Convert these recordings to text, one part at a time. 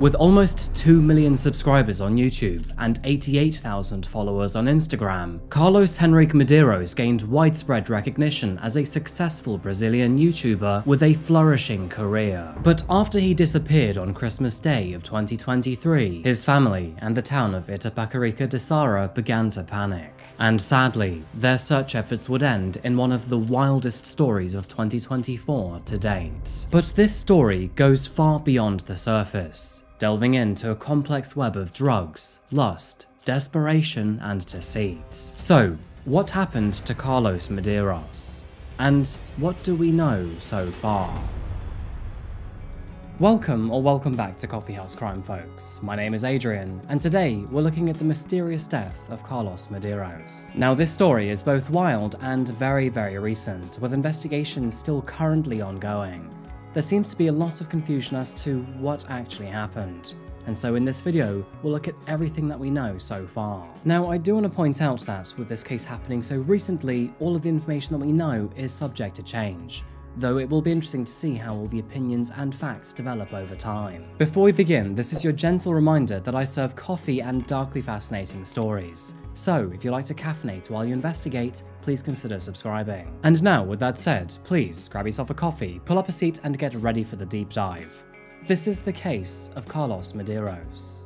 With almost 2 million subscribers on YouTube and 88,000 followers on Instagram, Carlos Henrique Medeiros gained widespread recognition as a successful Brazilian YouTuber with a flourishing career. But after he disappeared on Christmas Day of 2023, his family and the town of Itapecerica da Serra began to panic. And sadly, their search efforts would end in one of the wildest stories of 2024 to date. But this story goes far beyond the surface, delving into a complex web of drugs, lust, desperation, and deceit. So, what happened to Carlos Medeiros? And what do we know so far? Welcome back to Coffeehouse Crime, folks. My name is Adrian, and today we're looking at the mysterious death of Carlos Medeiros. Now, this story is both wild and very, very recent, with investigations still currently ongoing. There seems to be a lot of confusion as to what actually happened, and so in this video, we'll look at everything that we know so far. Now, I do want to point out that with this case happening so recently, all of the information that we know is subject to change, though it will be interesting to see how all the opinions and facts develop over time. Before we begin, this is your gentle reminder that I serve coffee and darkly fascinating stories, so if you like to caffeinate while you investigate, please consider subscribing. And now, with that said, please grab yourself a coffee, pull up a seat, and get ready for the deep dive. This is the case of Carlos Medeiros.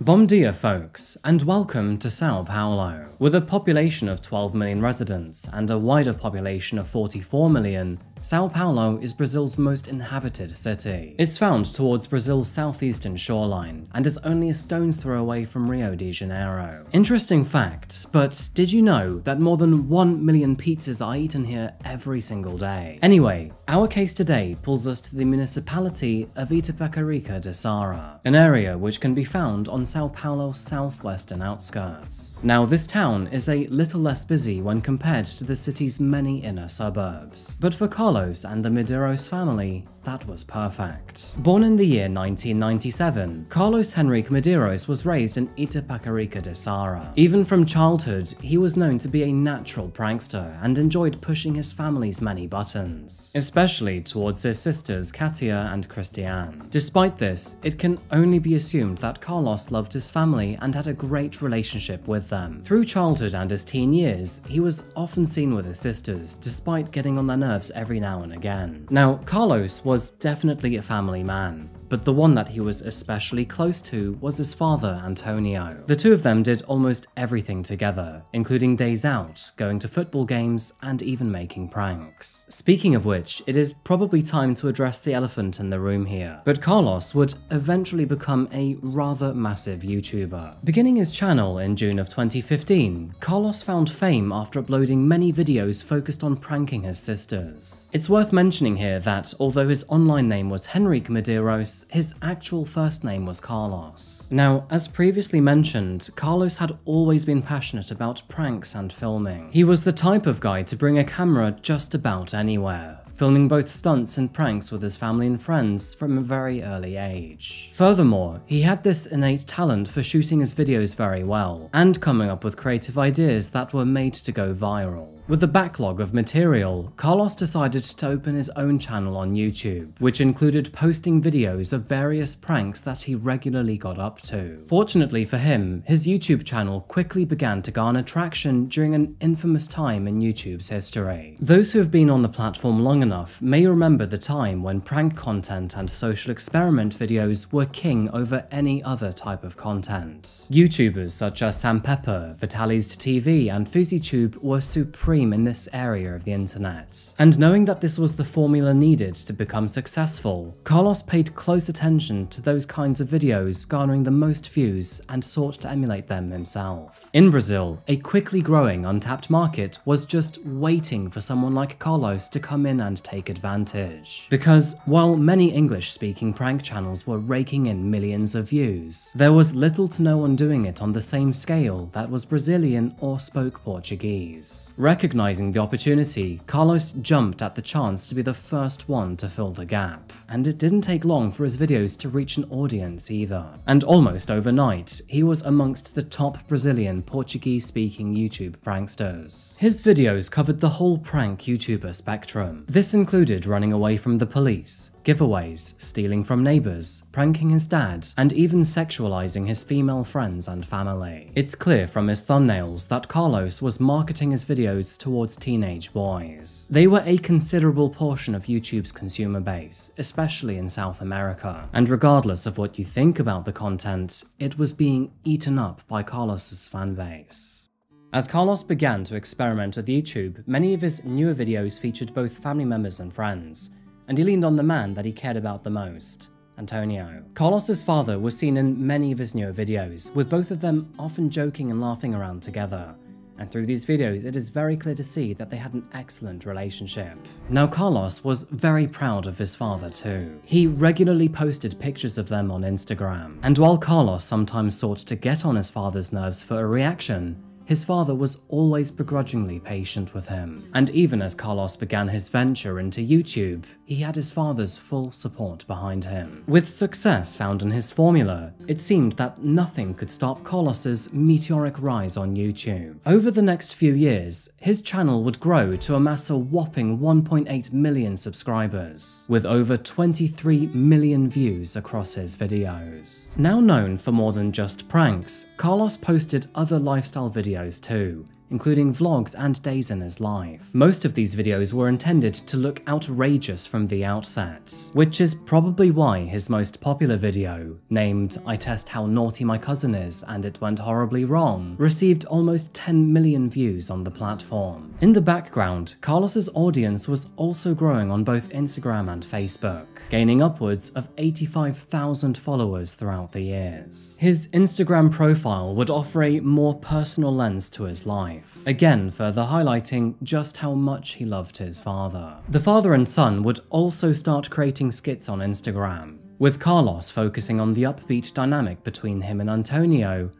Bom dia, folks, and welcome to Sao Paulo. With a population of 12 million residents and a wider population of 44 million, Sao Paulo is Brazil's most inhabited city. It's found towards Brazil's southeastern shoreline and is only a stone's throw away from Rio de Janeiro. Interesting fact, but did you know that more than 1 million pizzas are eaten here every single day? Anyway, our case today pulls us to the municipality of Itapecerica da Serra, an area which can be found on Sao Paulo's southwestern outskirts. Now, this town is a little less busy when compared to the city's many inner suburbs, but for Carlos and the Medeiros family, that was perfect. Born in the year 1997, Carlos Henrique Medeiros was raised in Itapecerica da Serra. Even from childhood, he was known to be a natural prankster and enjoyed pushing his family's many buttons, especially towards his sisters Katia and Christiane. Despite this, it can only be assumed that Carlos loved his family and had a great relationship with them. Through childhood and his teen years, he was often seen with his sisters, despite getting on their nerves every now and again. Now, Carlos was definitely a family man, but the one that he was especially close to was his father, Antonio. The two of them did almost everything together, including days out, going to football games, and even making pranks. Speaking of which, it is probably time to address the elephant in the room here. But Carlos would eventually become a rather massive YouTuber. Beginning his channel in June of 2015, Carlos found fame after uploading many videos focused on pranking his sisters. It's worth mentioning here that although his online name was Henrique Medeiros, his actual first name was Carlos. Now, as previously mentioned, Carlos had always been passionate about pranks and filming. He was the type of guy to bring a camera just about anywhere, filming both stunts and pranks with his family and friends from a very early age. Furthermore, he had this innate talent for shooting his videos very well, and coming up with creative ideas that were made to go viral. With a backlog of material, Carlos decided to open his own channel on YouTube, which included posting videos of various pranks that he regularly got up to. Fortunately for him, his YouTube channel quickly began to garner traction during an infamous time in YouTube's history. Those who have been on the platform long enough may remember the time when prank content and social experiment videos were king over any other type of content. YouTubers such as Sam Pepper, Vitaly's TV, and FouseyTube were supreme in this area of the internet. And knowing that this was the formula needed to become successful, Carlos paid close attention to those kinds of videos garnering the most views and sought to emulate them himself. In Brazil, a quickly growing untapped market was just waiting for someone like Carlos to come in and take advantage. Because while many English-speaking prank channels were raking in millions of views, there was little to no one doing it on the same scale that was Brazilian or spoke Portuguese. Recognizing Recognizing the opportunity, Carlos jumped at the chance to be the first one to fill the gap. And it didn't take long for his videos to reach an audience either. And almost overnight, he was amongst the top Brazilian Portuguese-speaking YouTube pranksters. His videos covered the whole prank YouTuber spectrum. This included running away from the police, giveaways, stealing from neighbors, pranking his dad, and even sexualizing his female friends and family. It's clear from his thumbnails that Carlos was marketing his videos towards teenage boys. They were a considerable portion of YouTube's consumer base, especially in South America. And regardless of what you think about the content, it was being eaten up by Carlos's fanbase. As Carlos began to experiment with YouTube, many of his newer videos featured both family members and friends, and he leaned on the man that he cared about the most, Antonio. Carlos's father was seen in many of his newer videos, with both of them often joking and laughing around together. And through these videos, it is very clear to see that they had an excellent relationship. Now, Carlos was very proud of his father too. He regularly posted pictures of them on Instagram. And while Carlos sometimes sought to get on his father's nerves for a reaction, his father was always begrudgingly patient with him. And even as Carlos began his venture into YouTube, he had his father's full support behind him. With success found in his formula, it seemed that nothing could stop Carlos's meteoric rise on YouTube. Over the next few years, his channel would grow to amass a whopping 1.8 million subscribers, with over 23 million views across his videos. Now known for more than just pranks, Carlos posted other lifestyle videos too, including vlogs and days in his life. Most of these videos were intended to look outrageous from the outset, which is probably why his most popular video, named "I Test How Naughty My Cousin Is and It Went Horribly Wrong," received almost 10 million views on the platform. In the background, Carlos's audience was also growing on both Instagram and Facebook, gaining upwards of 85,000 followers throughout the years. His Instagram profile would offer a more personal lens to his life, again further highlighting just how much he loved his father. The father and son would also start creating skits on Instagram, with Carlos focusing on the upbeat dynamic between him and Antonio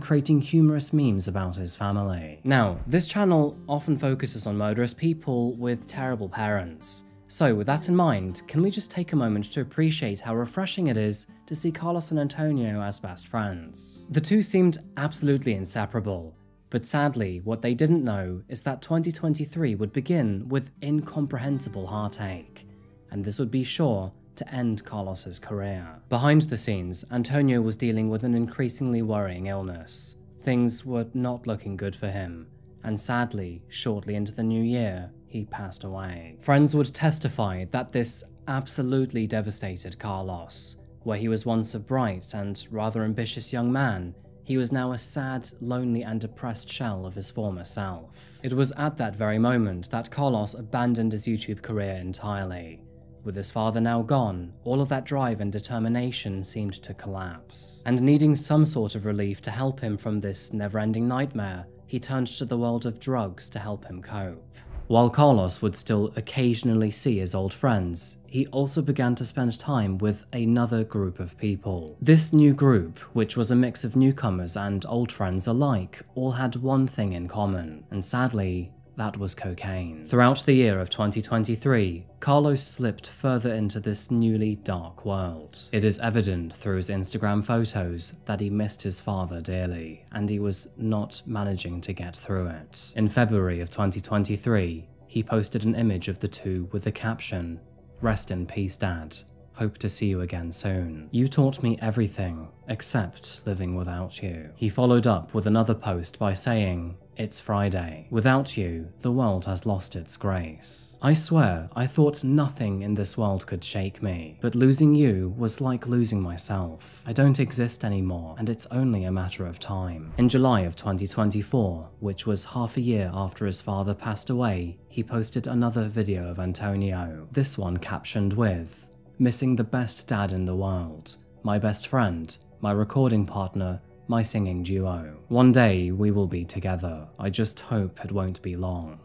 creating humorous memes about his family. Now, this channel often focuses on murderous people with terrible parents. So with that in mind, can we just take a moment to appreciate how refreshing it is to see Carlos and Antonio as best friends? The two seemed absolutely inseparable. But sadly, what they didn't know is that 2023 would begin with incomprehensible heartache, and this would be sure to end Carlos's career. Behind the scenes, Antonio was dealing with an increasingly worrying illness. Things were not looking good for him, and sadly, shortly into the new year, he passed away. Friends would testify that this absolutely devastated Carlos. Where he was once a bright and rather ambitious young man, he was now a sad, lonely, and depressed shell of his former self. It was at that very moment that Carlos abandoned his YouTube career entirely. With his father now gone, all of that drive and determination seemed to collapse. And needing some sort of relief to help him from this never-ending nightmare, he turned to the world of drugs to help him cope. While Carlos would still occasionally see his old friends, he also began to spend time with another group of people. This new group, which was a mix of newcomers and old friends alike, all had one thing in common, and sadly, that was cocaine. Throughout the year of 2023, Carlos slipped further into this newly dark world. It is evident through his Instagram photos that he missed his father dearly, and he was not managing to get through it. In February of 2023, he posted an image of the two with the caption, "Rest in peace, Dad. Hope to see you again soon. You taught me everything, except living without you." He followed up with another post by saying, "It's Friday. Without you, the world has lost its grace. I swear, I thought nothing in this world could shake me, but losing you was like losing myself. I don't exist anymore, and it's only a matter of time." In July of 2024, which was half a year after his father passed away, he posted another video of Antonio, this one captioned with, "Missing the best dad in the world, my best friend, my recording partner, my singing duo. One day we will be together. I just hope it won't be long."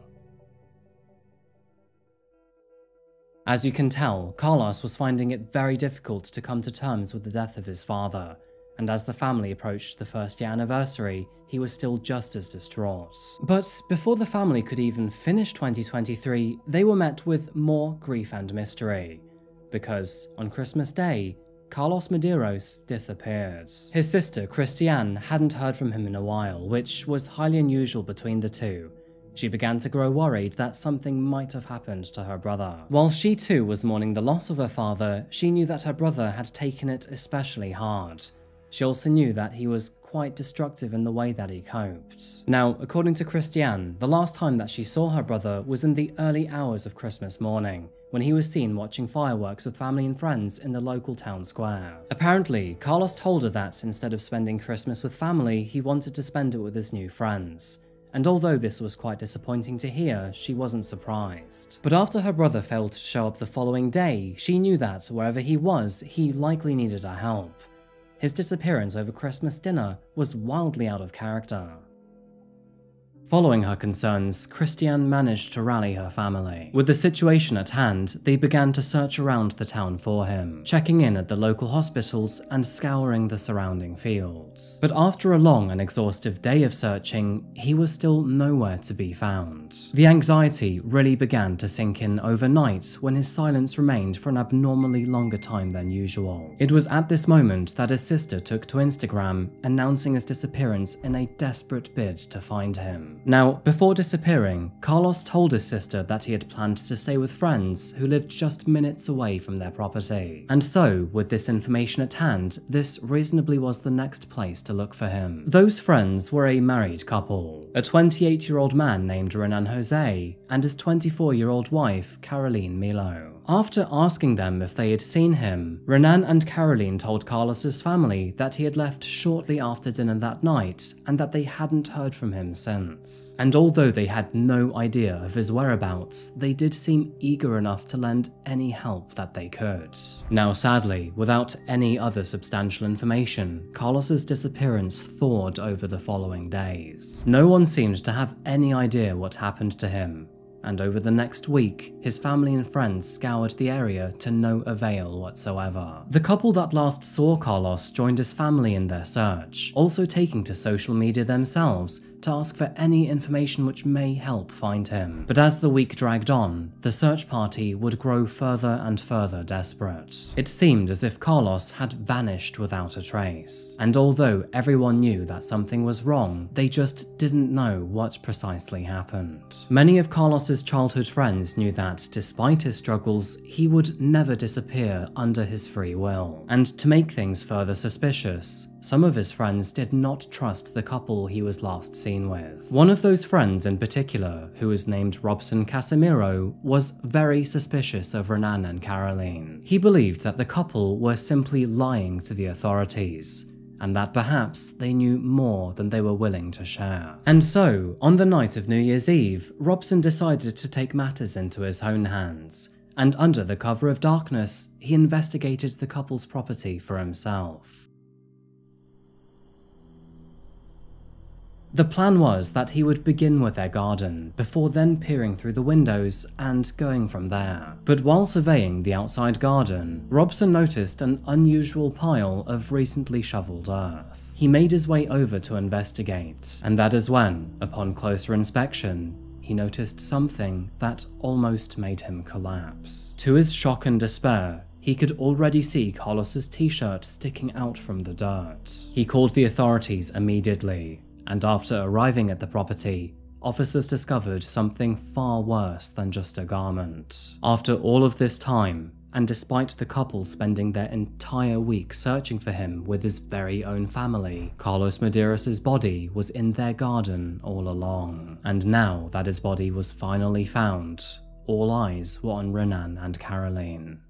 As you can tell, Carlos was finding it very difficult to come to terms with the death of his father, and as the family approached the first-year anniversary, he was still just as distraught. But before the family could even finish 2023, they were met with more grief and mystery, because on Christmas Day, Carlos Medeiros disappeared. His sister, Christiane, hadn't heard from him in a while, which was highly unusual between the two. She began to grow worried that something might have happened to her brother. While she too was mourning the loss of her father, she knew that her brother had taken it especially hard. She also knew that he was quite destructive in the way that he coped. Now, according to Christiane, the last time that she saw her brother was in the early hours of Christmas morning, when he was seen watching fireworks with family and friends in the local town square. Apparently, Carlos told her that instead of spending Christmas with family, he wanted to spend it with his new friends. And although this was quite disappointing to hear, she wasn't surprised. But after her brother failed to show up the following day, she knew that wherever he was, he likely needed her help. His disappearance over Christmas dinner was wildly out of character. Following her concerns, Christiane managed to rally her family. With the situation at hand, they began to search around the town for him, checking in at the local hospitals and scouring the surrounding fields. But after a long and exhaustive day of searching, he was still nowhere to be found. The anxiety really began to sink in overnight when his silence remained for an abnormally longer time than usual. It was at this moment that his sister took to Instagram, announcing his disappearance in a desperate bid to find him. Now, before disappearing, Carlos told his sister that he had planned to stay with friends who lived just minutes away from their property. And so, with this information at hand, this reasonably was the next place to look for him. Those friends were a married couple, a 28-year-old man named Renan Jose and his 24-year-old wife, Caroline Milo. After asking them if they had seen him, Renan and Caroline told Carlos's family that he had left shortly after dinner that night and that they hadn't heard from him since. And although they had no idea of his whereabouts, they did seem eager enough to lend any help that they could. Now sadly, without any other substantial information, Carlos's disappearance thawed over the following days. No one seemed to have any idea what happened to him. And over the next week, his family and friends scoured the area to no avail whatsoever. The couple that last saw Carlos joined his family in their search, also taking to social media themselves to ask for any information which may help find him. But as the week dragged on, the search party would grow further and further desperate. It seemed as if Carlos had vanished without a trace, and although everyone knew that something was wrong, they just didn't know what precisely happened. Many of Carlos's childhood friends knew that, despite his struggles, he would never disappear under his free will. And to make things further suspicious, some of his friends did not trust the couple he was last seen with. One of those friends in particular, who was named Robson Casimiro, was very suspicious of Renan and Caroline. He believed that the couple were simply lying to the authorities, and that perhaps they knew more than they were willing to share. And so, on the night of New Year's Eve, Robson decided to take matters into his own hands, and under the cover of darkness, he investigated the couple's property for himself. The plan was that he would begin with their garden, before then peering through the windows and going from there. But while surveying the outside garden, Robson noticed an unusual pile of recently shoveled earth. He made his way over to investigate, and that is when, upon closer inspection, he noticed something that almost made him collapse. To his shock and despair, he could already see Carlos's t-shirt sticking out from the dirt. He called the authorities immediately, and after arriving at the property, officers discovered something far worse than just a garment. After all of this time, and despite the couple spending their entire week searching for him with his very own family, Carlos Medeiros's body was in their garden all along. And now that his body was finally found, all eyes were on Renan and Caroline.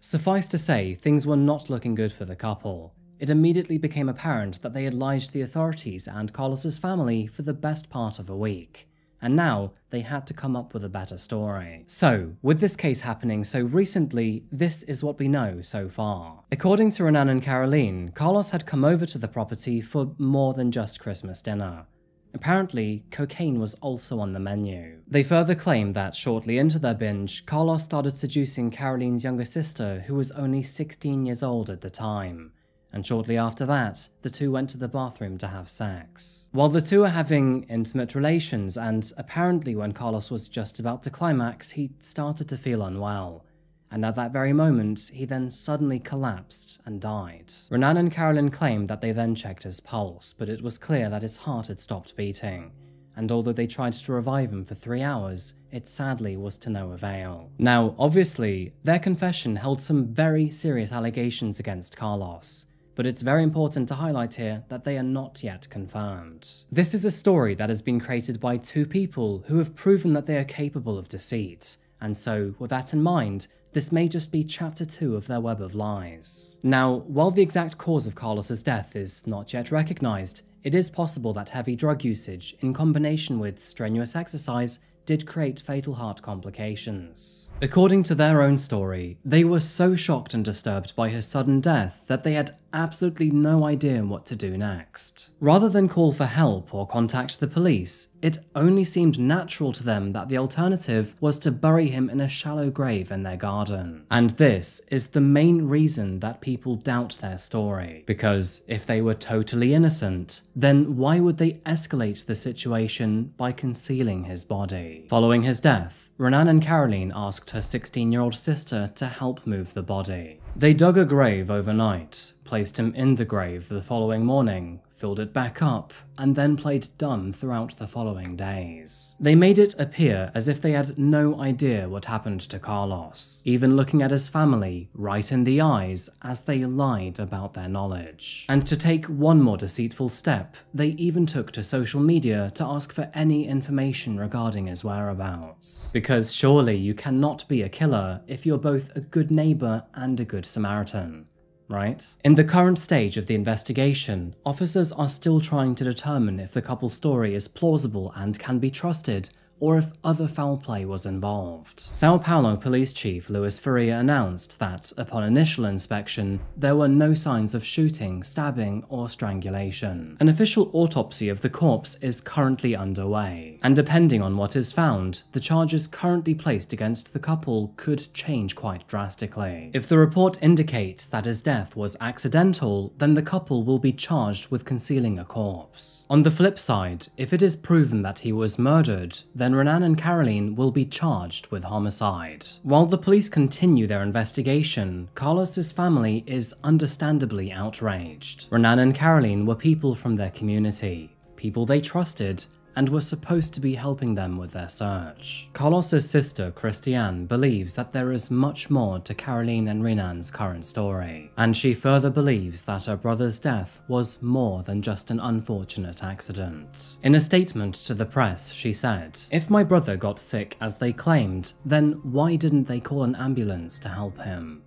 Suffice to say, things were not looking good for the couple. It immediately became apparent that they had lied to the authorities and Carlos's family for the best part of a week, and now they had to come up with a better story. So, with this case happening so recently, this is what we know so far. According to Renan and Caroline, Carlos had come over to the property for more than just Christmas dinner. Apparently, cocaine was also on the menu. They further claim that shortly into their binge, Carlos started seducing Caroline's younger sister, who was only 16 years old at the time. and shortly after that, the two went to the bathroom to have sex. While the two are having intimate relations, and apparently when Carlos was just about to climax, he started to feel unwell, and at that very moment, he then suddenly collapsed and died. Renan and Caroline claimed that they then checked his pulse, but it was clear that his heart had stopped beating, and although they tried to revive him for 3 hours, it sadly was to no avail. Now, obviously, their confession held some very serious allegations against Carlos, but it's very important to highlight here that they are not yet confirmed. This is a story that has been created by two people who have proven that they are capable of deceit, and so, with that in mind, this may just be chapter 2 of their web of lies. Now, while the exact cause of Carlos's death is not yet recognized, it is possible that heavy drug usage, in combination with strenuous exercise, did create fatal heart complications. According to their own story, they were so shocked and disturbed by his sudden death that they had absolutely no idea what to do next. Rather than call for help or contact the police, it only seemed natural to them that the alternative was to bury him in a shallow grave in their garden. And this is the main reason that people doubt their story. Because if they were totally innocent, then why would they escalate the situation by concealing his body? Following his death, Renan and Caroline asked her 16-year-old sister to help move the body. They dug a grave overnight, placed him in the grave the following morning, filled it back up, and then played dumb throughout the following days. They made it appear as if they had no idea what happened to Carlos, even looking at his family right in the eyes as they lied about their knowledge. And to take one more deceitful step, they even took to social media to ask for any information regarding his whereabouts. Because surely you cannot be a killer if you're both a good neighbor and a good Samaritan, right? In the current stage of the investigation, officers are still trying to determine if the couple's story is plausible and can be trusted, or if other foul play was involved. Sao Paulo Police Chief Luis Faria announced that, upon initial inspection, there were no signs of shooting, stabbing, or strangulation. An official autopsy of the corpse is currently underway, and depending on what is found, the charges currently placed against the couple could change quite drastically. If the report indicates that his death was accidental, then the couple will be charged with concealing a corpse. On the flip side, if it is proven that he was murdered, then Renan and Caroline will be charged with homicide. While the police continue their investigation, Carlos's family is understandably outraged. Renan and Caroline were people from their community, people they trusted, and were supposed to be helping them with their search. Carlos's sister, Christiane, believes that there is much more to Caroline and Renan's current story, and she further believes that her brother's death was more than just an unfortunate accident. In a statement to the press, she said, "If my brother got sick as they claimed, then why didn't they call an ambulance to help him?"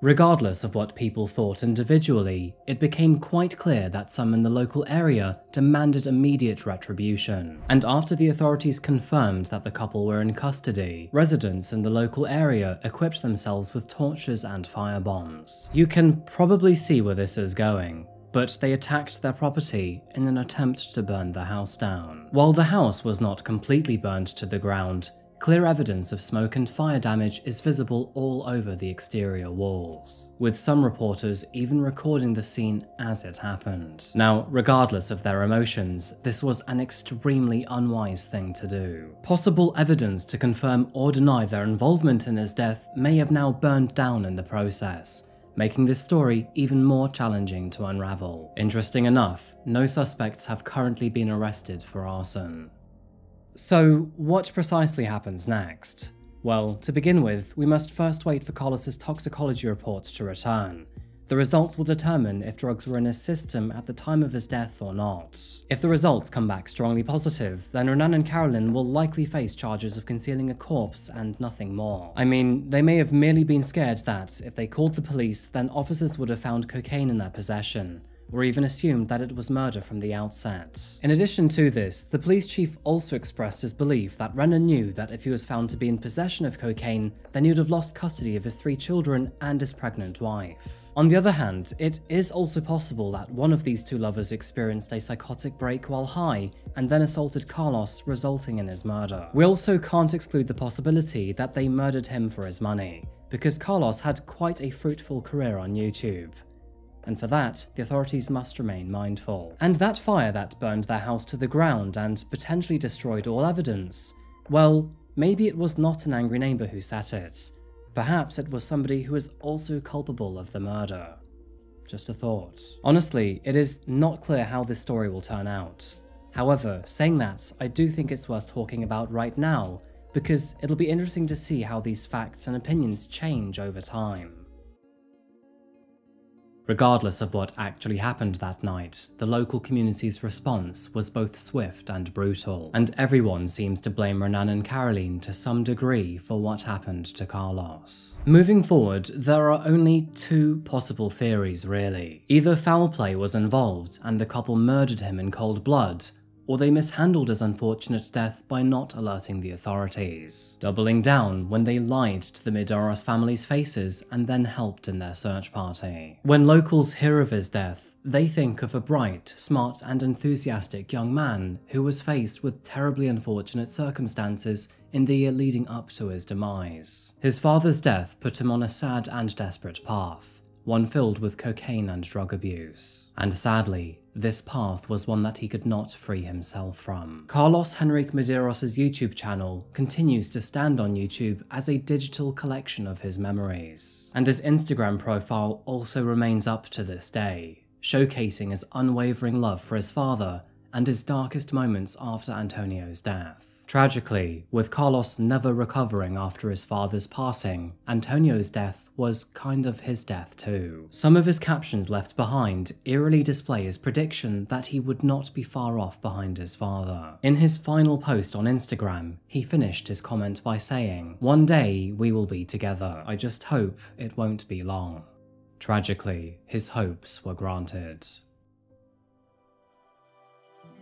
Regardless of what people thought individually, it became quite clear that some in the local area demanded immediate retribution. And after the authorities confirmed that the couple were in custody, residents in the local area equipped themselves with torches and firebombs. You can probably see where this is going, but they attacked their property in an attempt to burn the house down. While the house was not completely burned to the ground, clear evidence of smoke and fire damage is visible all over the exterior walls, with some reporters even recording the scene as it happened. Now, regardless of their emotions, this was an extremely unwise thing to do. Possible evidence to confirm or deny their involvement in his death may have now burned down in the process, making this story even more challenging to unravel. Interesting enough, no suspects have currently been arrested for arson. So, what precisely happens next? Well, to begin with, we must first wait for Carlos's toxicology report to return. The results will determine if drugs were in his system at the time of his death or not. If the results come back strongly positive, then Renan and Caroline will likely face charges of concealing a corpse and nothing more. I mean, they may have merely been scared that, if they called the police, then officers would have found cocaine in their possession, or even assumed that it was murder from the outset. In addition to this, the police chief also expressed his belief that Renan knew that if he was found to be in possession of cocaine, then he would have lost custody of his 3 children and his pregnant wife. On the other hand, it is also possible that one of these two lovers experienced a psychotic break while high and then assaulted Carlos, resulting in his murder. We also can't exclude the possibility that they murdered him for his money, because Carlos had quite a fruitful career on YouTube. And for that, the authorities must remain mindful. And that fire that burned their house to the ground and potentially destroyed all evidence, well, maybe it was not an angry neighbor who set it. Perhaps it was somebody who is also culpable of the murder. Just a thought. Honestly, it is not clear how this story will turn out. However, saying that, I do think it's worth talking about right now, because it'll be interesting to see how these facts and opinions change over time. Regardless of what actually happened that night, the local community's response was both swift and brutal, and everyone seems to blame Renan and Caroline to some degree for what happened to Carlos. Moving forward, there are only two possible theories really. Either foul play was involved and the couple murdered him in cold blood, or they mishandled his unfortunate death by not alerting the authorities, doubling down when they lied to the Medeiros family's faces and then helped in their search party. When locals hear of his death, they think of a bright, smart, and enthusiastic young man who was faced with terribly unfortunate circumstances in the year leading up to his demise. His father's death put him on a sad and desperate path, one filled with cocaine and drug abuse. And sadly, this path was one that he could not free himself from. Carlos Henrique Medeiros' YouTube channel continues to stand on YouTube as a digital collection of his memories, and his Instagram profile also remains up to this day, showcasing his unwavering love for his father and his darkest moments after Antonio's death. Tragically, with Carlos never recovering after his father's passing, Antonio's death was kind of his death too. Some of his captions left behind eerily display his prediction that he would not be far off behind his father. In his final post on Instagram, he finished his comment by saying, "One day we will be together. I just hope it won't be long." Tragically, his hopes were granted.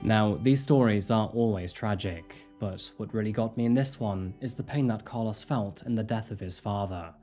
Now, these stories are always tragic, but what really got me in this one is the pain that Carlos felt in the death of his father.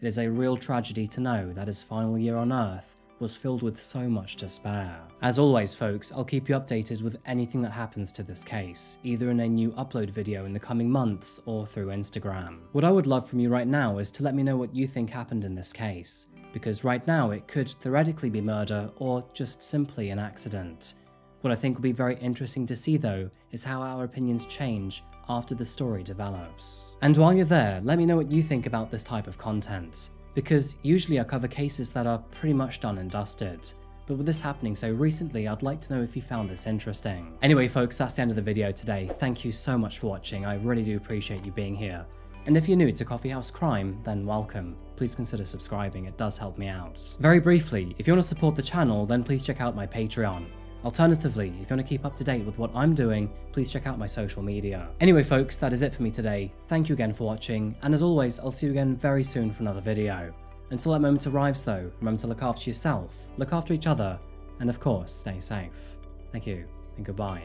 It is a real tragedy to know that his final year on Earth was filled with so much despair. As always folks, I'll keep you updated with anything that happens to this case, either in a new upload video in the coming months or through Instagram. What I would love from you right now is to let me know what you think happened in this case, because right now it could theoretically be murder or just simply an accident. What I think will be very interesting to see though is how our opinions change after the story develops. And while you're there, let me know what you think about this type of content, because usually I cover cases that are pretty much done and dusted, but with this happening so recently, I'd like to know if you found this interesting. Anyway folks, that's the end of the video today. Thank you so much for watching, I really do appreciate you being here. And if you're new to Coffeehouse Crime, then welcome. Please consider subscribing, it does help me out. Very briefly, if you want to support the channel, then please check out my Patreon. Alternatively, if you want to keep up to date with what I'm doing, please check out my social media. Anyway folks, that is it for me today. Thank you again for watching, and as always, I'll see you again very soon for another video. Until that moment arrives though, remember to look after yourself, look after each other, and of course, stay safe. Thank you, and goodbye.